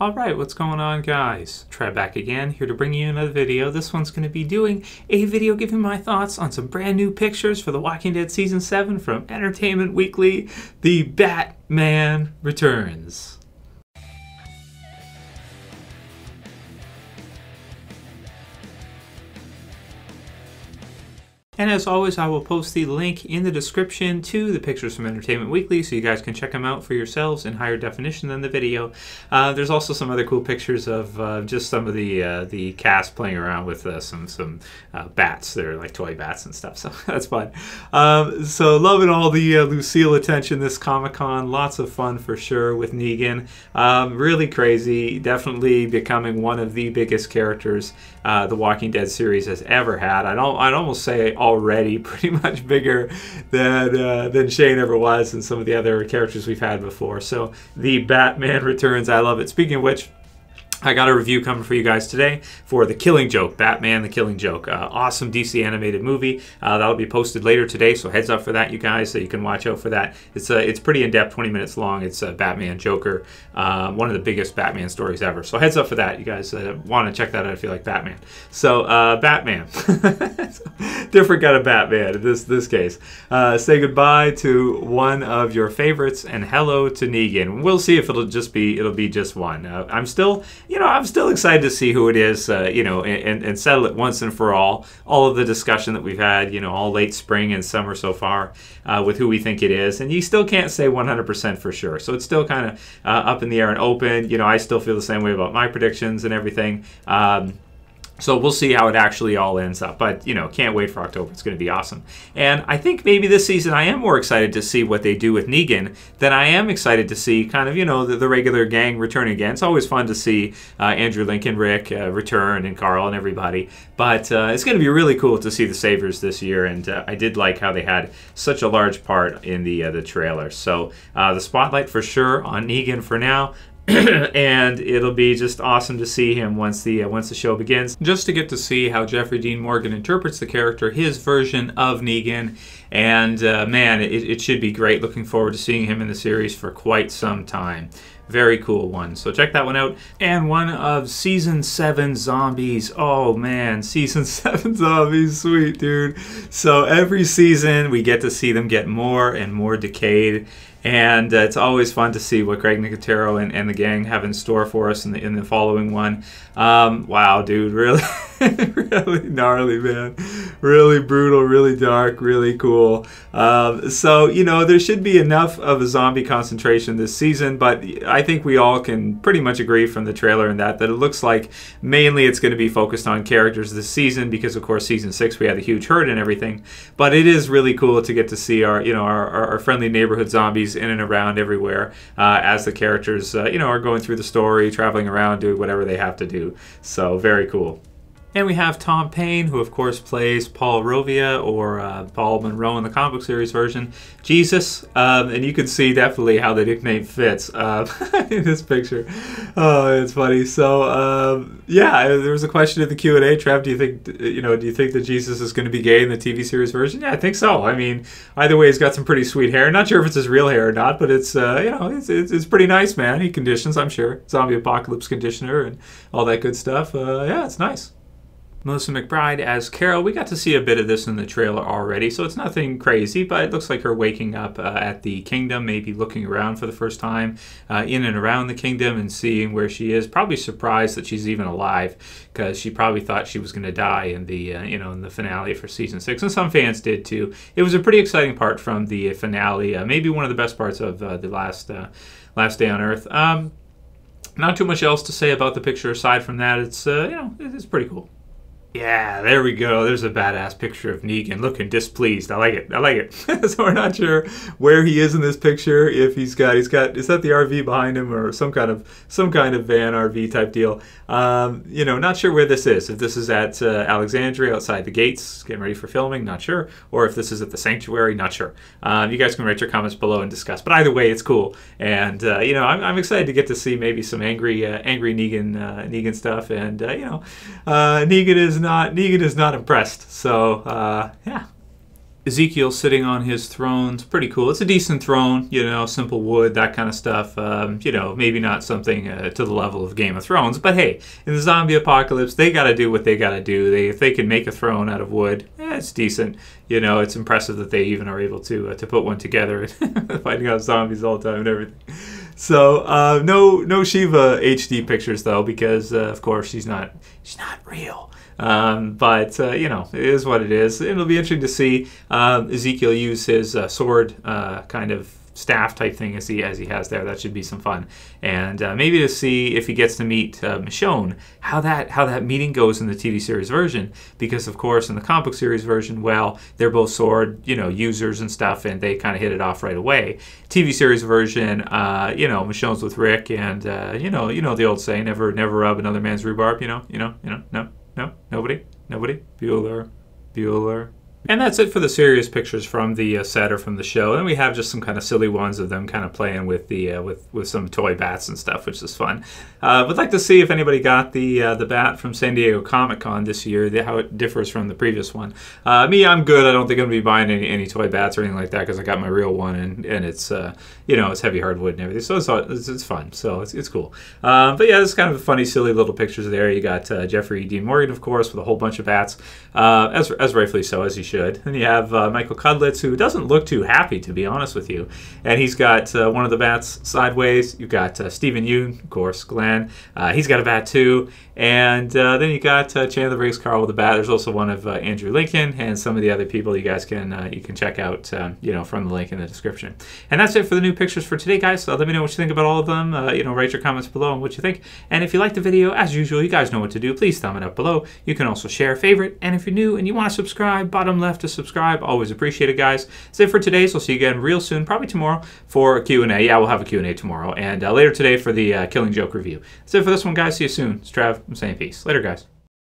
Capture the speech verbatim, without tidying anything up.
Alright, what's going on, guys? Trey back again, here to bring you another video. This one's going to be doing a video giving my thoughts on some brand new pictures for The Walking Dead Season seven from Entertainment Weekly, The Batman Returns. And as always, I will post the link in the description to the pictures from Entertainment Weekly so you guys can check them out for yourselves in higher definition than the video. Uh, there's also some other cool pictures of uh, just some of the uh, the cast playing around with uh, some some uh, bats. They're like toy bats and stuff, so that's fun. Um, so loving all the uh, Lucille attention this Comic-Con. Lots of fun for sure with Negan. Um, really crazy. Definitely becoming one of the biggest characters uh, the Walking Dead series has ever had. I'd, al I'd almost say all already pretty much bigger than uh, than Shane ever was, and some of the other characters we've had before. So The Batman Returns, I love it. Speaking of which, I got a review coming for you guys today for The Killing Joke, Batman the Killing Joke. Uh, awesome D C animated movie. Uh, that'll be posted later today, so heads up for that, you guys, so you can watch out for that. It's uh, it's pretty in-depth, twenty minutes long. It's uh, Batman, Joker, uh, one of the biggest Batman stories ever. So heads up for that, you guys uh, want to check that out if you like Batman. So uh, Batman, different kind of Batman in this, this case. Uh, say goodbye to one of your favorites and hello to Negan. We'll see if it'll just be, it'll be just one. Uh, I'm still... You know, I'm still excited to see who it is, uh, you know, and, and settle it once and for all. All of the discussion that we've had, you know, all late spring and summer so far uh, with who we think it is. And you still can't say one hundred percent for sure. So it's still kind of uh, up in the air and open. You know, I still feel the same way about my predictions and everything. Um, So we'll see how it actually all ends up. But, you know, can't wait for October. It's going to be awesome. And I think maybe this season I am more excited to see what they do with Negan than I am excited to see kind of, you know, the, the regular gang return again. It's always fun to see uh, Andrew Lincoln, Rick uh, return, and Carl and everybody. But uh, it's going to be really cool to see the Saviors this year. And uh, I did like how they had such a large part in the, uh, the trailer. So uh, the spotlight for sure on Negan for now. And it'll be just awesome to see him once the uh, once the show begins, just to get to see how Jeffrey Dean Morgan interprets the character, his version of Negan. And uh, man, it, it should be great. Looking forward to seeing him in the series for quite some time. Very cool one. So check that one out. And one of Season seven Zombies. Oh man, Season seven Zombies. Sweet, dude. So every season we get to see them get more and more decayed. And uh, it's always fun to see what Greg Nicotero and, and the gang have in store for us in the in the following one. Um, wow, dude, really, really gnarly, man. Really brutal, really dark, really cool. Um, so, you know, there should be enough of a zombie concentration this season, but I think we all can pretty much agree from the trailer and that, that it looks like mainly it's going to be focused on characters this season because, of course, season six, we had a huge herd and everything. But it is really cool to get to see our, you know, our, our friendly neighborhood zombies in and around everywhere uh, as the characters uh, you know, are going through the story, traveling around, doing whatever they have to do. So very cool. And we have Tom Payne, who of course plays Paul Rovia, or uh, Paul Monroe in the comic book series version, Jesus. Um, and you can see definitely how the nickname fits uh, in this picture. Oh, it's funny. So um, yeah, there was a question in the Q and A, Trev, do you think, you know, do you think that Jesus is going to be gay in the T V series version? Yeah, I think so. I mean, either way, he's got some pretty sweet hair. Not sure if it's his real hair or not, but it's uh, you know, it's, it's it's pretty nice, man. He conditions, I'm sure, zombie apocalypse conditioner and all that good stuff. Uh, yeah, it's nice. Melissa McBride as Carol. We got to see a bit of this in the trailer already, so it's nothing crazy, but it looks like her waking up uh, at the kingdom, maybe looking around for the first time uh, in and around the kingdom and seeing where she is. Probably surprised that she's even alive, because she probably thought she was going to die in the uh, you know, in the finale for season six, and some fans did too. It was a pretty exciting part from the finale, uh, maybe one of the best parts of uh, the last uh, last day on Earth. Um, not too much else to say about the picture aside from that. It's uh, you know, it's pretty cool. Yeah, there we go. There's a badass picture of Negan looking displeased. I like it. I like it. So we're not sure where he is in this picture. If he's got, he's got, is that the R V behind him or some kind of, some kind of van R V type deal? Um, you know, not sure where this is. If this is at uh, Alexandria outside the gates, getting ready for filming, not sure. Or if this is at the Sanctuary, not sure. Um, you guys can write your comments below and discuss. But either way, it's cool. And uh, you know, I'm, I'm excited to get to see maybe some angry, uh, angry Negan, uh, Negan stuff. And uh, you know, uh, Negan is. Not Negan is not impressed. So uh, yeah. Ezekiel sitting on his throne. It's pretty cool. It's a decent throne, you know, simple wood, that kind of stuff. Um, you know, maybe not something uh, to the level of Game of Thrones, but hey, in the zombie apocalypse, they got to do what they got to do. They, if they can make a throne out of wood, eh, it's decent. You know, it's impressive that they even are able to uh, to put one together, fighting out zombies all the time and everything. So uh, no no Shiva H D pictures though, because uh, of course she's not she's not real. Um, but, uh, you know, it is what it is. It'll be interesting to see uh, Ezekiel use his uh, sword uh, kind of staff type thing as he, as he has there. That should be some fun. And uh, maybe to see if he gets to meet uh, Michonne, how that, how that meeting goes in the T V series version. Because, of course, in the comic book series version, well, they're both sword, you know, users and stuff, and they kind of hit it off right away. T V series version, uh, you know, Michonne's with Rick, and, uh, you know, you know the old saying, never, never rub another man's rhubarb, you know, you know, you know, no. No, nobody, nobody, Bueller, Bueller. And that's it for the serious pictures from the uh, set or from the show. And we have just some kind of silly ones of them kind of playing with the uh, with with some toy bats and stuff, which is fun. Uh, would like to see if anybody got the uh, the bat from San Diego Comic Con this year, the, how it differs from the previous one. Uh, me, I'm good. I don't think I'm gonna be buying any, any toy bats or anything like that because I got my real one, and and it's uh, you know, it's heavy hardwood and everything, so it's it's, it's fun. So it's it's cool. Uh, but yeah, it's kind of funny, silly little pictures there. You got uh, Jeffrey Dean Morgan, of course, with a whole bunch of bats, uh, as as rightfully so, as you should. And you have uh, Michael Cudlitz, who doesn't look too happy, to be honest with you. And he's got uh, one of the bats sideways. You've got uh, Stephen Yoon, of course, Glenn. Uh, he's got a bat too. And uh, then you got uh, Chandler Riggs, Carl with a bat. There's also one of uh, Andrew Lincoln and some of the other people you guys can uh, you can check out, um, you know, from the link in the description. And that's it for the new pictures for today, guys. So let me know what you think about all of them. Uh, you know, write your comments below on what you think. And if you liked the video, as usual, you guys know what to do. Please thumb it up below. You can also share, favorite, and if you're new and you want to subscribe, bottom left to subscribe. Always appreciate it, guys. That's it for today, so we'll see you again real soon, probably tomorrow, for a Q and A. Yeah, we'll have a Q and A tomorrow, and uh, later today for the uh, Killing Joke review. That's it for this one, guys. See you soon. It's Trav. I'm saying peace. Later, guys.